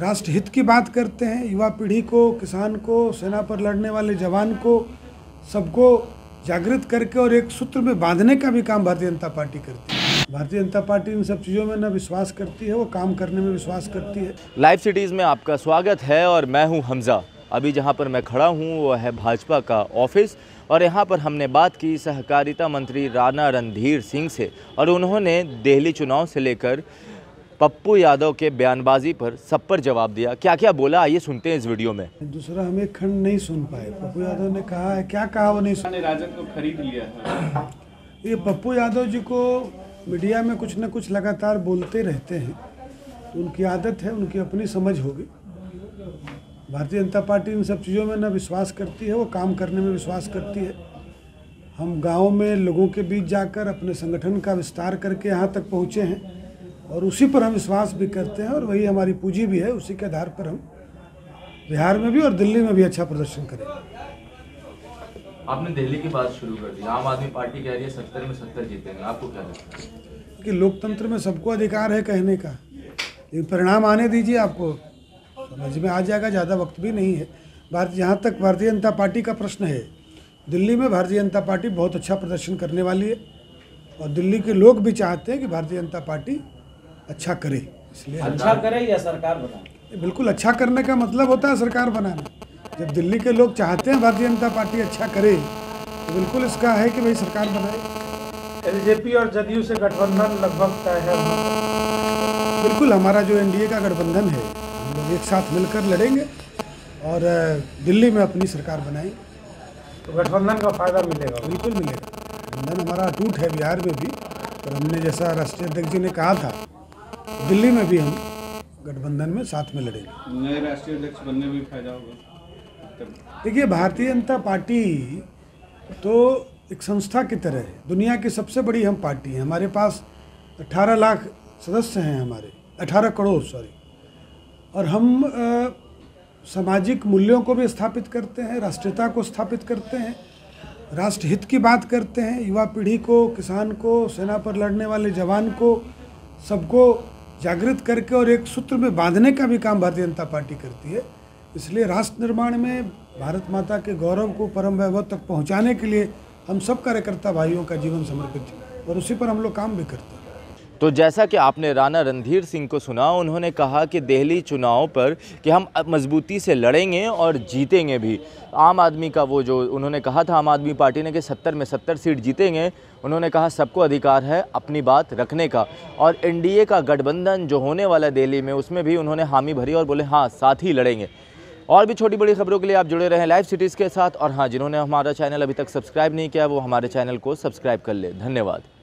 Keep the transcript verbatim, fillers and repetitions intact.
राष्ट्रहित की बात करते हैं, युवा पीढ़ी को, किसान को, सेना पर लड़ने वाले जवान को, सबको जागृत करके और एक सूत्र में बांधने का भी काम भारतीय जनता पार्टी करती है। भारतीय जनता पार्टी इन सब चीज़ों में न विश्वास करती है, वो काम करने में विश्वास करती है। लाइव सिटीज़ में आपका स्वागत है और मैं हूँ हमजा। अभी जहाँ पर मैं खड़ा हूँ वो है भाजपा का ऑफिस और यहाँ पर हमने बात की सहकारिता मंत्री राणा रणधीर सिंह से और उन्होंने दिल्ली चुनाव से लेकर पप्पू यादव के बयानबाजी पर सब पर जवाब दिया। क्या क्या बोला आइए सुनते हैं इस वीडियो में। दूसरा हम एक खंड नहीं सुन पाए। पप्पू यादव ने कहा है, क्या कहा वो नहीं सुन पाए। राजद को खरीद लिया है। ये पप्पू यादव जी को मीडिया में कुछ न कुछ लगातार बोलते रहते हैं, तो उनकी आदत है, उनकी अपनी समझ होगी। भारतीय जनता पार्टी इन सब चीज़ों में न विश्वास करती है, वो काम करने में विश्वास करती है। हम गाँव में लोगों के बीच जाकर अपने संगठन का विस्तार करके यहाँ तक पहुँचे हैं और उसी पर हम विश्वास भी करते हैं और वही हमारी पूंजी भी है। उसी के आधार पर हम बिहार में भी और दिल्ली में भी अच्छा प्रदर्शन करेंगे। आपने दिल्ली की बात शुरू कर दी। आम आदमी पार्टी कह रही है सत्तर में सत्तर जीतेंगे, आपको क्या लगता है? कि लोकतंत्र में सबको अधिकार है कहने का, लेकिन परिणाम आने दीजिए, आपको समझ में आ जाएगा। ज़्यादा वक्त भी नहीं है। भारत जहाँ तक भारतीय जनता पार्टी का प्रश्न है, दिल्ली में भारतीय जनता पार्टी बहुत अच्छा प्रदर्शन करने वाली है और दिल्ली के लोग भी चाहते हैं कि भारतीय जनता पार्टी अच्छा करे। इसलिए अच्छा करे या सरकार बनाए। बिल्कुल, अच्छा करने का मतलब होता है सरकार बनाना। जब दिल्ली के लोग चाहते हैं भारतीय जनता पार्टी अच्छा करे तो बिल्कुल इसका है कि भाई सरकार बनाए। एलजेपी और जदयू से गठबंधन लगभग तय है। बिल्कुल, हमारा जो एनडीए का गठबंधन है, हम लोग एक साथ मिलकर लड़ेंगे और दिल्ली में अपनी सरकार बनाएंगे तो गठबंधन का फायदा मिलेगा। बिल्कुल मिलेगा। गठबंधन हमारा अटूट है बिहार में भी, और हमने जैसा राष्ट्रीय अध्यक्ष जी ने कहा था दिल्ली में भी हम गठबंधन में साथ में लड़ेंगे। नए राष्ट्रीय अध्यक्ष बनने में फायदा होगा। देखिए, भारतीय जनता पार्टी तो एक संस्था की तरह है। दुनिया की सबसे बड़ी हम पार्टी है। हमारे पास अठारह लाख सदस्य हैं, हमारे अठारह करोड़ सॉरी। और हम आ, सामाजिक मूल्यों को भी स्थापित करते हैं, राष्ट्रीयता को स्थापित करते हैं, राष्ट्रहित की बात करते हैं, युवा पीढ़ी को, किसान को, सेना पर लड़ने वाले जवान को, सबको जागृत करके और एक सूत्र में बांधने का भी काम भारतीय जनता पार्टी करती है। इसलिए राष्ट्र निर्माण में भारत माता के गौरव को परम वैभव तक पहुंचाने के लिए हम सब कार्यकर्ता भाइयों का जीवन समर्पित है और उसी पर हम लोग काम भी करते हैं। तो जैसा कि आपने राणा रणधीर सिंह को सुना, उन्होंने कहा कि दिल्ली चुनाव पर कि हम मजबूती से लड़ेंगे और जीतेंगे भी। आम आदमी का वो जो उन्होंने कहा था आम आदमी पार्टी ने कि सत्तर में सत्तर सीट जीतेंगे, उन्होंने कहा सबको अधिकार है अपनी बात रखने का। और एनडीए का गठबंधन जो होने वाला दिल्ली में, उसमें भी उन्होंने हामी भरी और बोले हाँ साथ ही लड़ेंगे। और भी छोटी बड़ी खबरों के लिए आप जुड़े रहें लाइव सिटीज़ के साथ। और हाँ, जिन्होंने हमारा चैनल अभी तक सब्सक्राइब नहीं किया वो हमारे चैनल को सब्सक्राइब कर ले। धन्यवाद।